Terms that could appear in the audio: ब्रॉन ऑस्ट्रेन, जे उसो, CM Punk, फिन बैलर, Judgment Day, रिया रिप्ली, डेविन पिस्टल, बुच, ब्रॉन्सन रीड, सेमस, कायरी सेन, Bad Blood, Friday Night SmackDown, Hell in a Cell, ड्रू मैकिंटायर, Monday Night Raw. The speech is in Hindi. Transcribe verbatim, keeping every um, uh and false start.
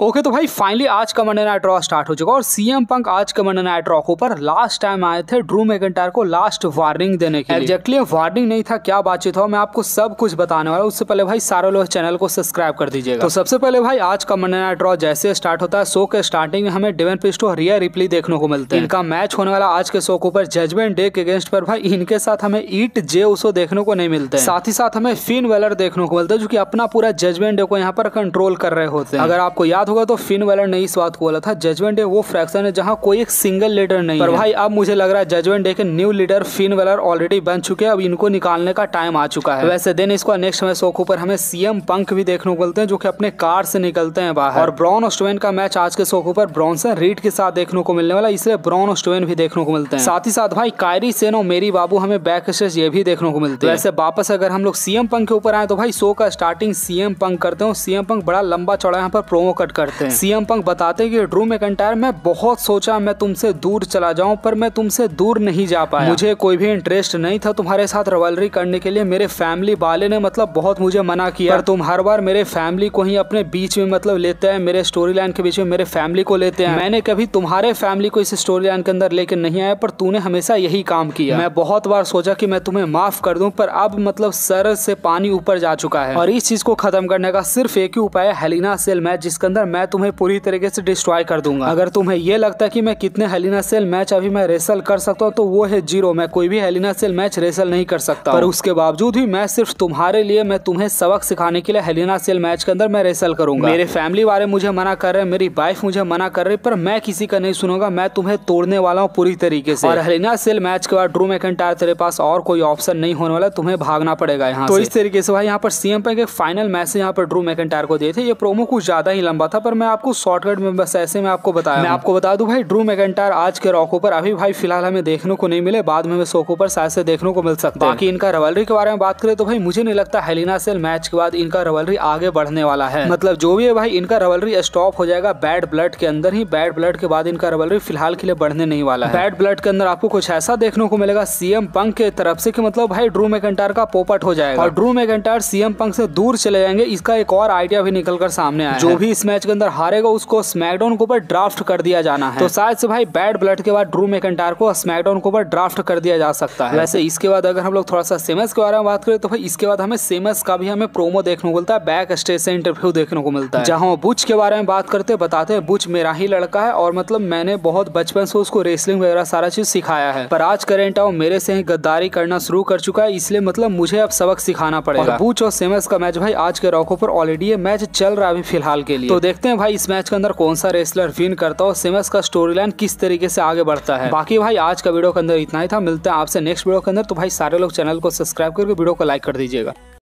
ओके okay, तो भाई फाइनली आज का मंडे नाइट रॉ स्टार्ट हो चुका और सीएम पंक आज के मंडे नाइट रॉ ऊपर लास्ट टाइम आए थे ड्रू मैकिंटायर को लास्ट वार्निंग देने के लिए। एक्जैक्टली वार्निंग नहीं था, क्या बातचीत हो, मैं आपको सब कुछ बताने वाला हूँ। उससे पहले भाई सारे लोग चैनल को सब्सक्राइब कर दीजिएगा। तो सबसे पहले भाई आज का मंडे नाइट रॉ जैसे स्टार्ट होता है, शो के स्टार्टिंग में हमें डेविन पिस्टल और रिया रिप्ली देखने को मिलते हैं। इनका मैच होने वाला आज के शो के ऊपर जजमेंट डे के अगेंस्ट पर भाई इनके साथ हमें ईट जे उसो देखने को नहीं मिलते, साथ ही साथ हमें फिन बैलर देखने को मिलता है जो की अपना पूरा जजमेंट डे को यहाँ पर कंट्रोल कर रहे होते हैं। अगर आपको होगा तो फिन बैलर ने इस बात को बोला था जजमेंट डे वो फ्रैक्शन है जहां कोई एक सिंगल लीडर नहीं पर है। भाई अब मुझे लग रहा है जजमेंट डे के new leader फिन बैलर already बन चुके हैं, अब इनको निकालने का टाइम आ चुका है। वैसे देन इसको नेक्स्ट समय शो के ऊपर हमें सीएम पंक भी देखने को मिलते हैं जो कि अपने कार से निकलते हैं बाहर, और ब्रॉन ऑस्ट्रेन का मैच आज के शो के ऊपर ब्रॉन्सन रीड के साथ देखने को मिलने वाला, इसलिए ब्रॉन ऑस्ट्रेन भी देखने को मिलते हैं। साथ ही साथ भाई कायरी सेन और मेरी बाबू हमें बैक स्टेज ये भी देखने को मिलते हैं। वैसे वापस अगर हम लोग सीएम पंक के ऊपर आए तो भाई शो का स्टार्टिंग सीएम पंक करते हैं। सीएम पंक बड़ा लंबा चौड़ा यहाँ पर प्रोमो करते हैं। सीएम पंक बताते हैं कि ड्रू मैकिंटायर मैं बहुत सोचा मैं तुमसे दूर चला जाऊं पर मैं तुमसे दूर नहीं जा पाया, मुझे कोई भी इंटरेस्ट नहीं था तुम्हारे साथ रवलरी करने के लिए, मेरे फैमिली वाले ने मतलब बहुत मुझे मना किया पर तुम हर बार मेरे फैमिली को ही अपने बीच में मतलब लेते हैं, मेरे स्टोरी लाइन के बीच में मेरे फैमिली को लेते हैं, मैंने कभी तुम्हारे फैमिली को इस स्टोरी लाइन के अंदर लेकर नहीं आया पर तूने हमेशा यही काम किया। मैं बहुत बार सोचा कि मैं तुम्हें माफ कर दूं पर अब मतलब सर से पानी ऊपर जा चुका है और इस चीज को खत्म करने का सिर्फ एक ही उपाय है hello in a cell match, जिसके अंदर मैं तुम्हें पूरी तरीके से डिस्ट्रॉय कर दूंगा। अगर तुम्हें ये लगता है कि मैं कितने hello in a cell match अभी मैं रेसल कर सकता हूँ तो वो है जीरो, मैं कोई भी hello in a cell match wrestle नहीं कर सकता पर उसके बावजूद भी मैं सिर्फ तुम्हारे लिए मैं तुम्हें सबक सिखाने के लिए hello in a cell match के अंदर मैं रेसल करूंगा। मेरे फैमिली वाले मुझे मना कर रहे हैं, मेरी वाइफ मुझे मना कर रही पर मैं किसी का नहीं सुनूंगा, मैं तुम्हें तोड़ने वाला हूँ पूरी तरीके से। और hello in a cell match के बाद ड्रू मैकिंटायर तेरे पास और कोई ऑप्शन नहीं होने वाला, तुम्हें भागना पड़ेगा यहाँ। तो इस तरीके से भाई यहाँ पर सीएम पंक एक फाइनल मैसेज यहाँ पर ड्रू मैकिंटायर को दिए थे। ये प्रोमो कुछ ज्यादा ही लंबा था पर मैं आपको शॉर्टकट में बस ऐसे में आपको बताया। मैं आपको बता दूं भाई ड्रू मैकिंटायर आज के रॉको पर अभी भाई फिलहाल हमें देखने को नहीं मिले, बाद में हमें शो के ऊपर शायद से देखने को मिल सकता है। बाकी इनका रवलरी के बारे में बात करें तो भाई मुझे नहीं लगता hello in a cell match के बाद इनका रवलरी आगे बढ़ने वाला है, मतलब जो भी है भाई इनका रवलरी स्टॉप हो जाएगा बैड ब्लड के अंदर ही। बैड ब्लड के बाद इनका रवलरी फिलहाल के लिए बढ़ने नहीं वाला है। बैड ब्लड के अंदर आपको कुछ ऐसा देखने को मिलेगा सीएम पंक के तरफ से कि मतलब भाई ड्रू मैकिंटायर का पोपट हो जाएगा और ड्रू मैकिंटायर सीएम पंक से दूर चले जाएंगे। इसका एक और आइडिया भी निकल कर सामने आया, जो भी इस मैच के अंदर हारेगा उसको स्मैकडाउन के ऊपर ड्राफ्ट कर दिया जाना है। तो शायद से भाई बैड ब्लड के बाद ड्रू मैकिंटायर को स्मैकडाउन के ऊपर ड्राफ्ट कर दिया जा सकता है। वैसे इसके बाद अगर हम लोग थोड़ा सा सेमस के बारे में बात करें तो भाई इसके बाद हमें सेमस का भी हमें प्रोमो देखने को मिलता है, बैक स्टेज से इंटरव्यू देखने को मिलता है जहां बुच के बारे में बात करते बताते हैं बुच मेरा ही लड़का है और मतलब मैंने बहुत बचपन से उसको रेसलिंग वगैरह सारा चीज सिखाया है पर आज करेंट टाइम मेरे से ही गद्दारी करना शुरू कर चुका है, इसलिए मतलब मुझे अब सबक सिखाना पड़ेगा। बुच और सेमस का मैच भाई आज के रॉको पर ऑलरेडी ये मैच चल रहा है अभी फिलहाल के लिए, तो देखते हैं भाई इस मैच के अंदर कौन सा रेसलर विन करता है और सेमस का स्टोरी लाइन किस तरीके से आगे बढ़ता है। बाकी भाई आज का वीडियो के अंदर इतना ही था, मिलते हैं आपसे नेक्स्ट वीडियो के अंदर। तो भाई सारे लोग चैनल को सब्सक्राइब करके वीडियो को लाइक कर दीजिएगा।